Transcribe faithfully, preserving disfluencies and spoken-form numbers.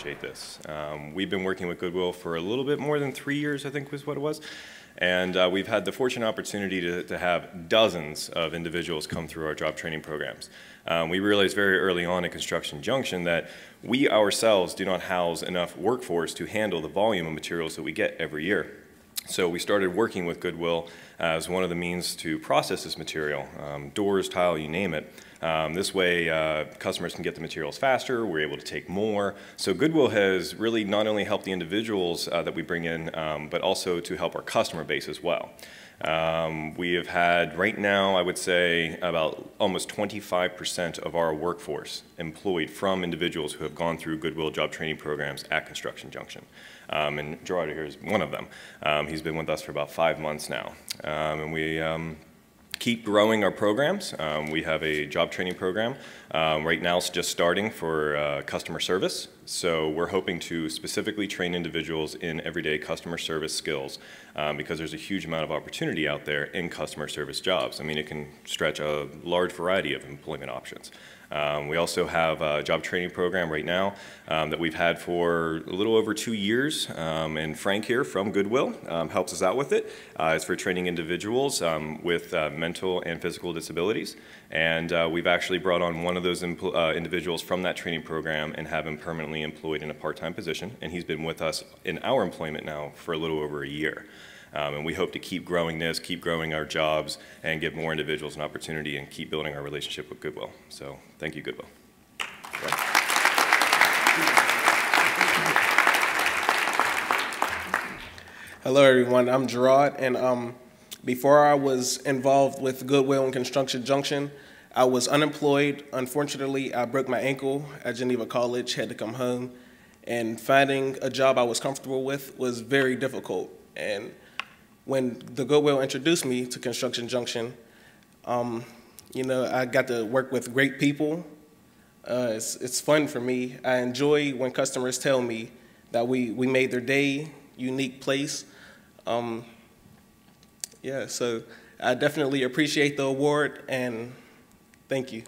appreciate this. Um, we've been working with Goodwill for a little bit more than three years, I think was what it was. And uh, we've had the fortunate opportunity to, to have dozens of individuals come through our job training programs. Um, we realized very early on at Construction Junction that we ourselves do not house enough workforce to handle the volume of materials that we get every year. So we started working with Goodwill as one of the means to process this material, um, doors, tile, you name it. Um, this way, uh, customers can get the materials faster, we're able to take more. So Goodwill has really not only helped the individuals uh, that we bring in, um, but also to help our customer base as well. Um, we have had right now, I would say, about almost twenty-five percent of our workforce employed from individuals who have gone through Goodwill job training programs at Construction Junction. Um, and Gerard here is one of them. Um, he's been with us for about five months now. Um, and we um, keep growing our programs. Um, we have a job training program um, right now, it's just starting for uh, customer service. So we're hoping to specifically train individuals in everyday customer service skills um, because there's a huge amount of opportunity out there in customer service jobs. I mean, it can stretch a large variety of employment options. Um, we also have a job training program right now um, that we've had for a little over two years, um, and Frank here from Goodwill um, helps us out with it. Uh, it's for training individuals um, with uh, mental and physical disabilities, and uh, we've actually brought on one of those uh, individuals from that training program and have him permanently employed in a part-time position, and he's been with us in our employment now for a little over a year. Um, and we hope to keep growing this, keep growing our jobs, and give more individuals an opportunity and keep building our relationship with Goodwill. So thank you, Goodwill. Yeah. Hello, everyone. I'm Gerard, and um, before I was involved with Goodwill and Construction Junction, I was unemployed. Unfortunately, I broke my ankle at Geneva College, had to come home, and finding a job I was comfortable with was very difficult. And when the Goodwill introduced me to Construction Junction, um, you know, I got to work with great people. Uh, it's, it's fun for me. I enjoy when customers tell me that we, we made their day, unique place. Um, yeah, so I definitely appreciate the award, and thank you.